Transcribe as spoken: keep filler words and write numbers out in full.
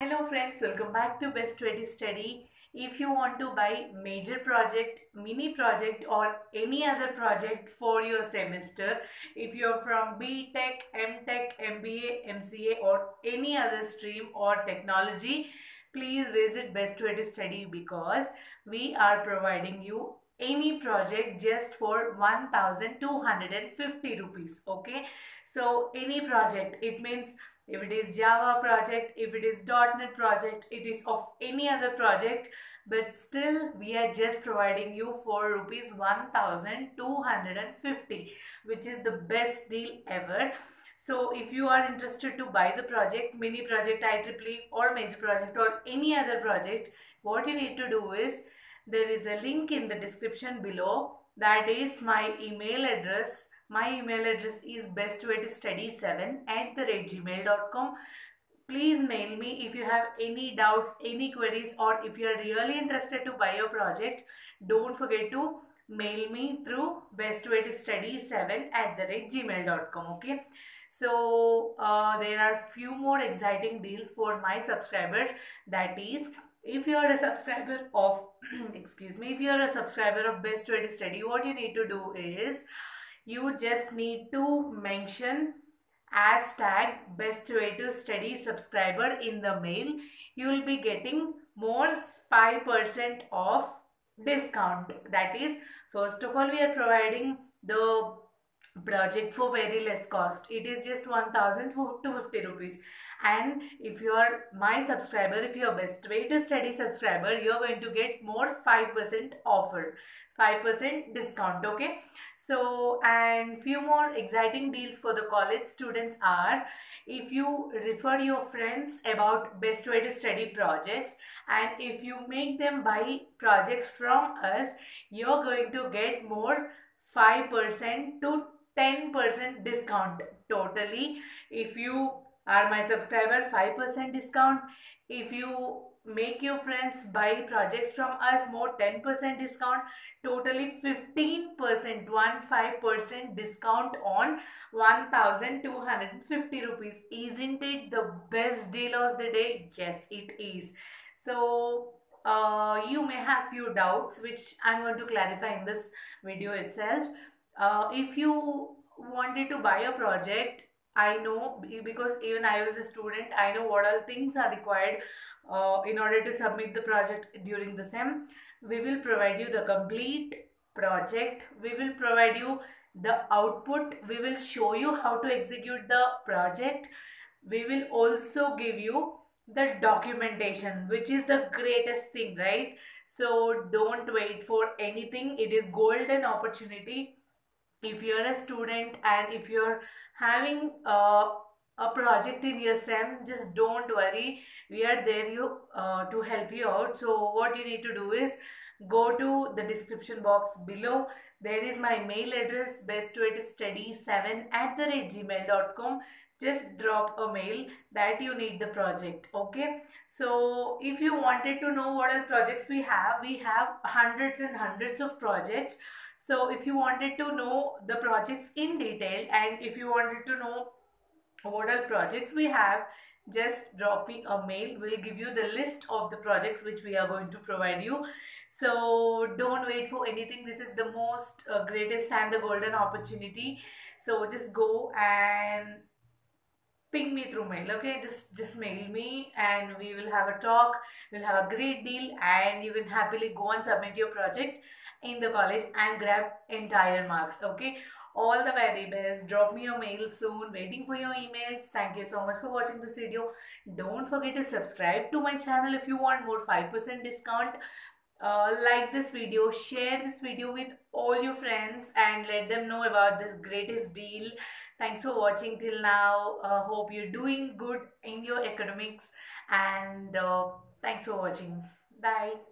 Hello friends, welcome back to Best Way to Study. If you want to buy major project, mini project or any other project for your semester, if you are from B Tech, M Tech, M B A, M C A or any other stream or technology, please visit Best Way to Study because we are providing you any project just for one thousand two hundred fifty rupees. Okay, so any project, it means if it is Java project, if it is dot net project, it is of any other project, but still we are just providing you for rupees one thousand two hundred fifty, which is the best deal ever. So if you are interested to buy the project, mini project, I triple E or major project or any other project, what you need to do is, there is a link in the description below, that is my email address. My email address is bestwaytostudy seven at the rate gmail dot com. Please mail me if you have any doubts, any queries, or if you are really interested to buy your project. Don't forget to mail me through bestwaytostudy seven at the rate gmail dot com. Okay, so uh, there are few more exciting deals for my subscribers. That is, if you are a subscriber of excuse me if you are a subscriber of Best Way to Study, what you need to do is, you just need to mention hashtag Best Way to Study subscriber in the mail. You will be getting more five percent off discount. That is, first of all, we are providing the project for very less cost. It is just one thousand two hundred fifty rupees, and if you are my subscriber, if you are Best Way to Study subscriber, you are going to get more five percent offer, five percent discount. Okay, so and few more exciting deals for the college students are, if you refer your friends about Best Way to Study projects and if you make them buy projects from us, you're going to get more five percent to ten percent discount totally. If you are my subscriber, five percent discount. If you make your friends buy projects from us, more ten percent discount, totally fifteen percent, one five percent discount on one thousand two hundred fifty rupees. Isn't it the best deal of the day? Yes, it is. So Uh, you may have few doubts, which I'm going to clarify in this video itself. Uh, if you wanted to buy a project, I know, because even I was a student, I know what all things are required uh, in order to submit the project during the sem. We will provide you the complete project. We will provide you the output. We will show you how to execute the project. We will also give you the documentation, which is the greatest thing, right? So don't wait for anything. It is golden opportunity. If you're a student and if you're having a, a project in your sem, just don't worry, we are there you uh, to help you out. So what you need to do is, go to the description box below. There is my mail address, bestwaytostudy seven at the rate gmail dot com. Just drop a mail that you need the project. Okay, so if you wanted to know what other projects we have, we have hundreds and hundreds of projects. So if you wanted to know the projects in detail and if you wanted to know what other projects we have, just drop me a mail. We'll give you the list of the projects which we are going to provide you. So don't wait for anything. This is the most uh, greatest and the golden opportunity. So just go and ping me through mail. Okay, just just mail me and we will have a talk. We'll have a great deal and you can happily go and submit your project in the college and grab entire marks. Okay, all the very best. Drop me your mail soon. Waiting for your emails. Thank you so much for watching this video. Don't forget to subscribe to my channel if you want more five percent discount. Uh, like this video, share this video with all your friends and let them know about this greatest deal. Thanks for watching till now. Uh, hope you're doing good in your academics and uh, thanks for watching. Bye.